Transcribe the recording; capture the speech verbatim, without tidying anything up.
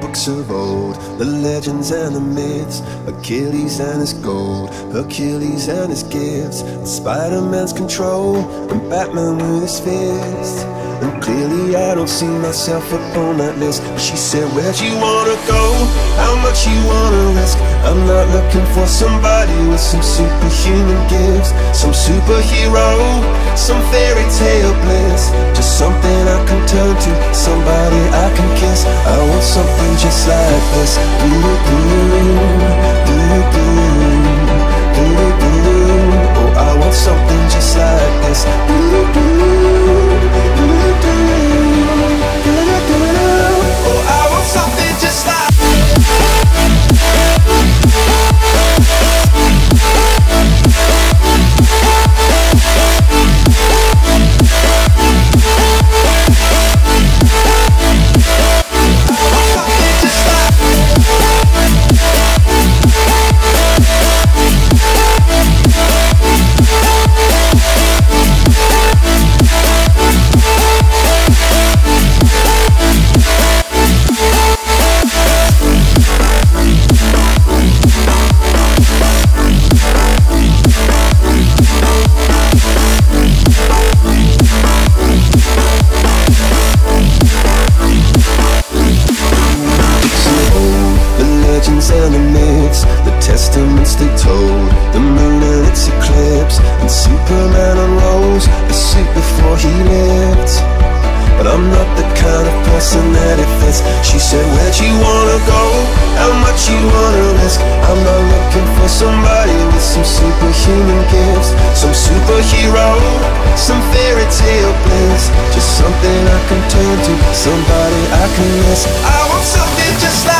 books of old, the legends and the myths, Achilles and his gold, Hercules and his gifts, and Spider-Man's control, and Batman with his fists. And clearly I don't see myself upon that list. But she said, where'd you wanna go? How much you wanna risk? I'm not looking for somebody with some superhuman gifts, some superhero, some fairy tale bliss, just something I can turn to, somebody I can kiss. I want something just like this. Do do do do do do do do. Oh, I want something just like this. Do do do do do do do. Oh, I want something just like something I can turn to, somebody I can miss. I want something just like